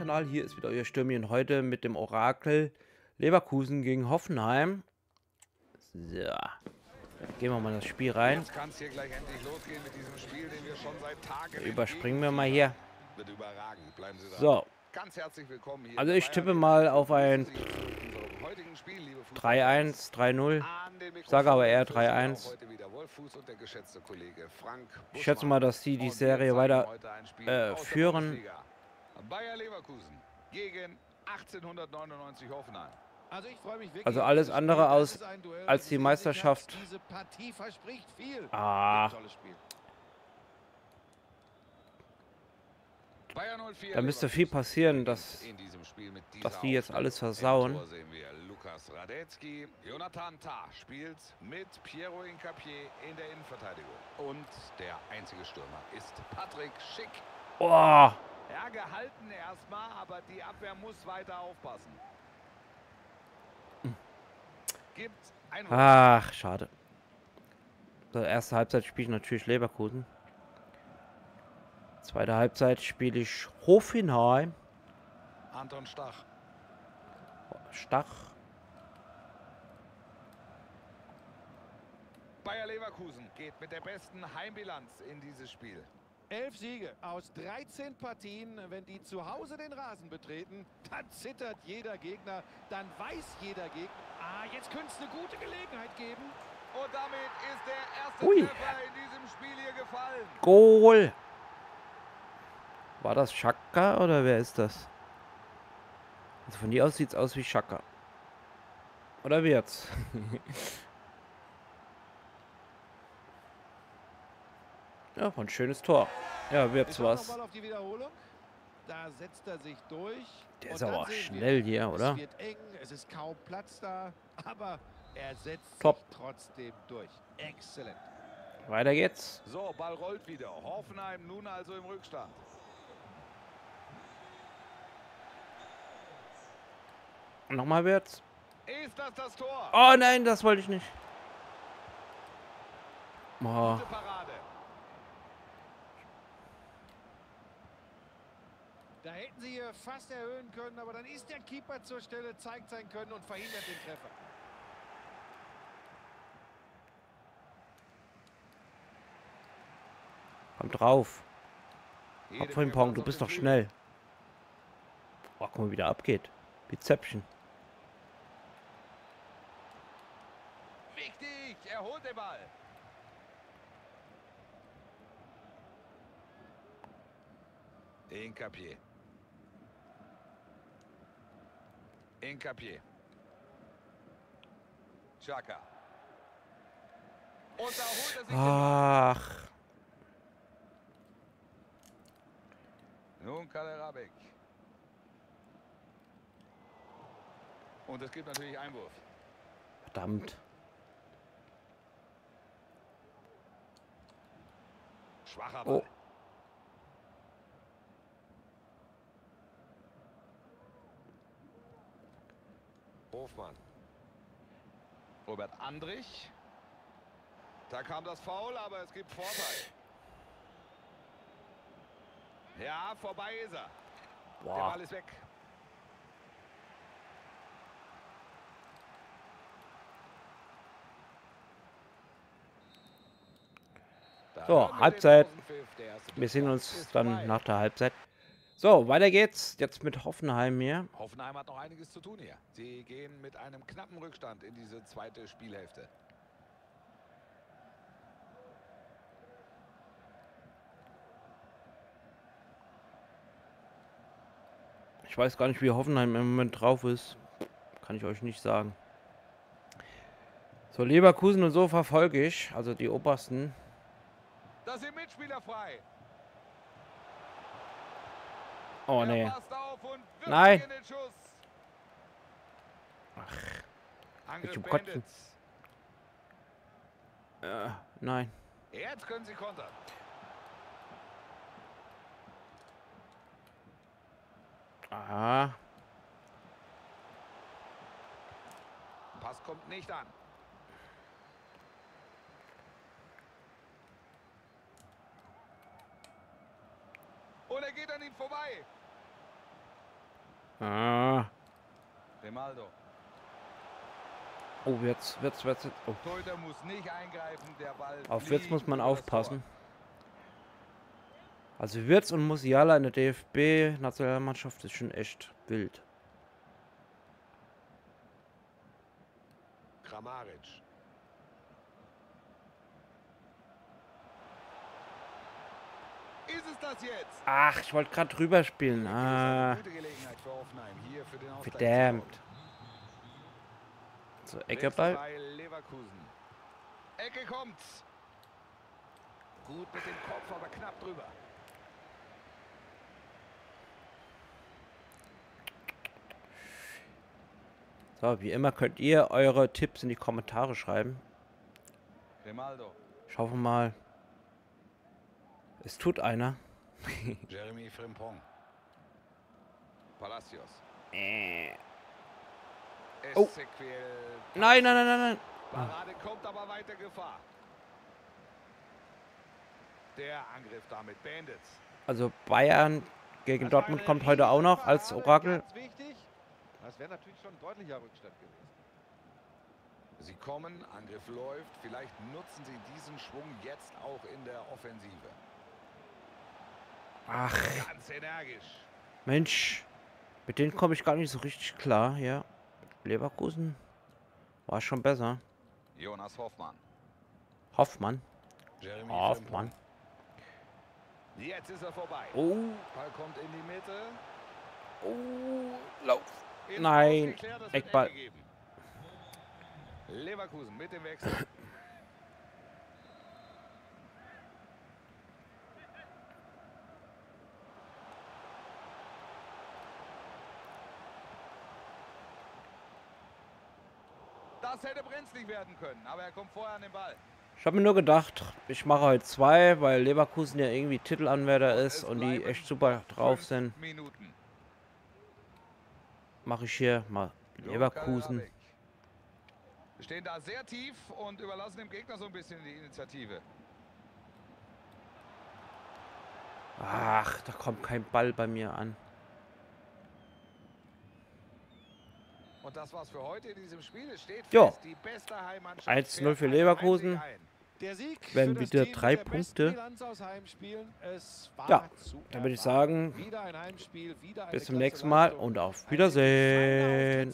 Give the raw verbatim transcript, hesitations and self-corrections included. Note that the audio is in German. Kanal, hier ist wieder euer Stürmchen heute mit dem Orakel Leverkusen gegen Hoffenheim. So, gehen wir mal das Spiel rein. Jetzt kann's hier gleich endlich losgehen mit diesem Spiel, den wir schon seit Tagen überspringen wir mal hier. Wird überragend. Bleiben Sie dran. So, ganz herzlich willkommen hier. Also ich tippe mal auf ein drei eins, drei null. Sage aber eher drei eins. Ich schätze mal, dass sie die Serie weiter äh, führen. Bayer Leverkusen gegen achtzehnhundertneunundneunzig Hoffenheim. Also, ich freue mich wirklich, also alles andere aus als die Meisterschaft. Diese Partie verspricht viel. Ah. Da müsste viel passieren, dass, dass die jetzt alles versauen. Oh. Ja, gehalten erstmal, aber die Abwehr muss weiter aufpassen. Gibt ein Ach, schade. So, erste Halbzeit spiele ich natürlich Leverkusen. Zweite Halbzeit spiele ich Hoffenheim. Anton Stach. Stach. Bayer Leverkusen geht mit der besten Heimbilanz in dieses Spiel. Elf Siege aus dreizehn Partien, wenn die zu Hause den Rasen betreten, dann zittert jeder Gegner, dann weiß jeder Gegner. Ah, jetzt könnte es eine gute Gelegenheit geben. Und damit ist der erste Ui. Treffer in diesem Spiel hier gefallen. Goal. War das Xhaka oder wer ist das? Also von hier aus sieht es aus wie Xhaka. Oder Wirtz. Ja, ein schönes Tor. Ja, wird's was. Da setzt er sich durch. Der ist aber schnell hier, oder? Es wird eng, es ist kaum Platz da, aber er setzt sich trotzdem durch. Exzellent. Weiter geht's. So, Ball rollt wieder. Hoffenheim nun also im Rückstand. Nochmal wird's. Ist das das Tor? Oh nein, das wollte ich nicht. Oh. Da hätten sie hier fast erhöhen können, aber dann ist der Keeper zur Stelle, zeigt sein Können und verhindert den Treffer. Komm drauf. Komm, Frimpong, du bist doch schnell. Boah, guck mal, wie der abgeht. Bizepschen. Wichtig, er holt den Ball. Incapier. Incapier. Xhaka. Und da holt er sich. Ach. Nun Kaderabek. Und es gibt natürlich Einwurf. Verdammt. Schwacher Ball. Oh. Hofmann. Robert Andrich. Da kam das Foul, aber es gibt Vorteil. Ja, vorbei ist er. Boah. Der Ball ist weg. So, Halbzeit. Wir sehen uns dann nach der Halbzeit. So, weiter geht's jetzt mit Hoffenheim hier. Hoffenheim hat noch einiges zu tun hier. Sie gehen mit einem knappen Rückstand in diese zweite Spielhälfte. Ich weiß gar nicht, wie Hoffenheim im Moment drauf ist. Kann ich euch nicht sagen. So, Leverkusen und so verfolge ich, also die Obersten. Da sind Mitspieler frei. Oh nee. Nein. Ach. Bin ich im Kotzen. Äh, nein. Jetzt können sie kontern. Aha. Pass kommt nicht an. Und er geht an ihm vorbei. Ah. Grimaldo. Oh, Wirtz, Wirtz, Wirtz. Oh. Muss nicht eingreifen, der Ball auf Wirtz muss man aufpassen. Also Wirtz und Musiala in der D F B-Nationalmannschaft ist schon echt wild. Kramaric. Ist es das jetzt? Ach, ich wollte gerade drüber spielen. Ah. Verdammt. So, Eckeball. Ecke kommt. Gut mit dem Kopf, aber knapp drüber. So, wie immer könnt ihr eure Tipps in die Kommentare schreiben. Ich hoffe mal, es tut einer. Jeremy Frimpong. Palacios. Äh. Oh. Nein, nein, nein, nein, nein. Parade kommt, aber weiter Gefahr. Der Angriff damit beendet. Also Bayern gegen Dortmund kommt heute auch noch als Orakel. Das wäre natürlich schon ein deutlicher Rückstand gewesen. Sie kommen, Angriff läuft. Vielleicht nutzen sie diesen Schwung jetzt auch in der Offensive. Ach. Ganz energisch. Mensch, mit denen komme ich gar nicht so richtig klar, ja. Leverkusen war schon besser. Jonas Hofmann. Hofmann. Jeremy Hofmann. Jetzt ist er vorbei. Oh. Ball kommt in die Mitte. Oh, lauf. Nein, Eckball. Leverkusen mit dem Wechsel. Das hätte brenzlig werden können, aber er kommt vorher an den Ball. Ich habe mir nur gedacht, ich mache heute zwei, weil Leverkusen ja irgendwie Titelanwärter ist und die echt super drauf sind. Mache ich hier mal Leverkusen. Wir stehen da sehr tief und überlassen dem Gegner so ein bisschen die Initiative. Ach, da kommt kein Ball bei mir an. Und das war's für heute in diesem Spiel. Es steht fest, die beste Heimmannschaft eins zu null für Leverkusen. Der Sieg werden für das wieder Team drei Punkte. Es war ja, dann würde ich sagen, wieder ein Heimspiel, wieder bis zum nächsten Mal und auf Wiedersehen.